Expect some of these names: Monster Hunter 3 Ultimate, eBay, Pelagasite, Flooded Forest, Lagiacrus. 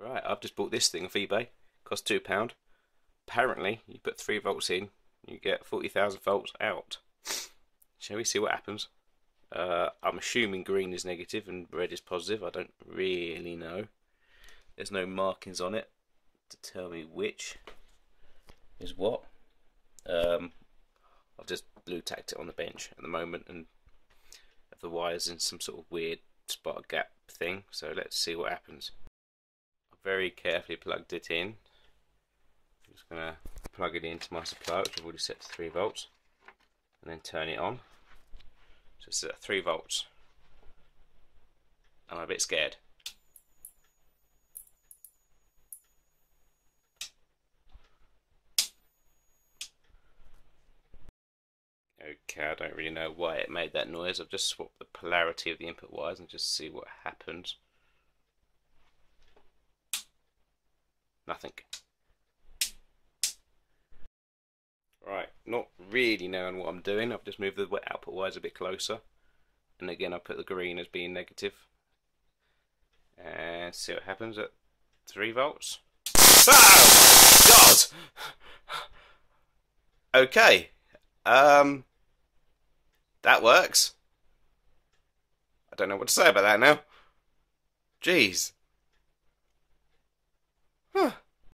Right, I've just bought this thing off eBay. Cost £2. Apparently, you put 3 volts in, you get 40,000 volts out. Shall we see what happens? I'm assuming green is negative and red is positive. I don't really know. There's no markings on it to tell me which is what. I've just blue tacked it on the bench at the moment, and the wires in some sort of weird spark gap thing. So let's see what happens. I very carefully plugged it in. I'm just going to plug it into my supply, which I've already set to 3 volts, and then turn it on. So it's at 3 volts. I'm a bit scared. Okay, I don't really know why it made that noise. I've just swapped the polarity of the input wires and just see what happens. Nothing. Right, not really knowing what I'm doing. I've just moved the output wires a bit closer. And again, I put the green as being negative. And see what happens at 3 volts. Oh, God! Okay. That works. I don't know what to say about that now. Jeez. Huh.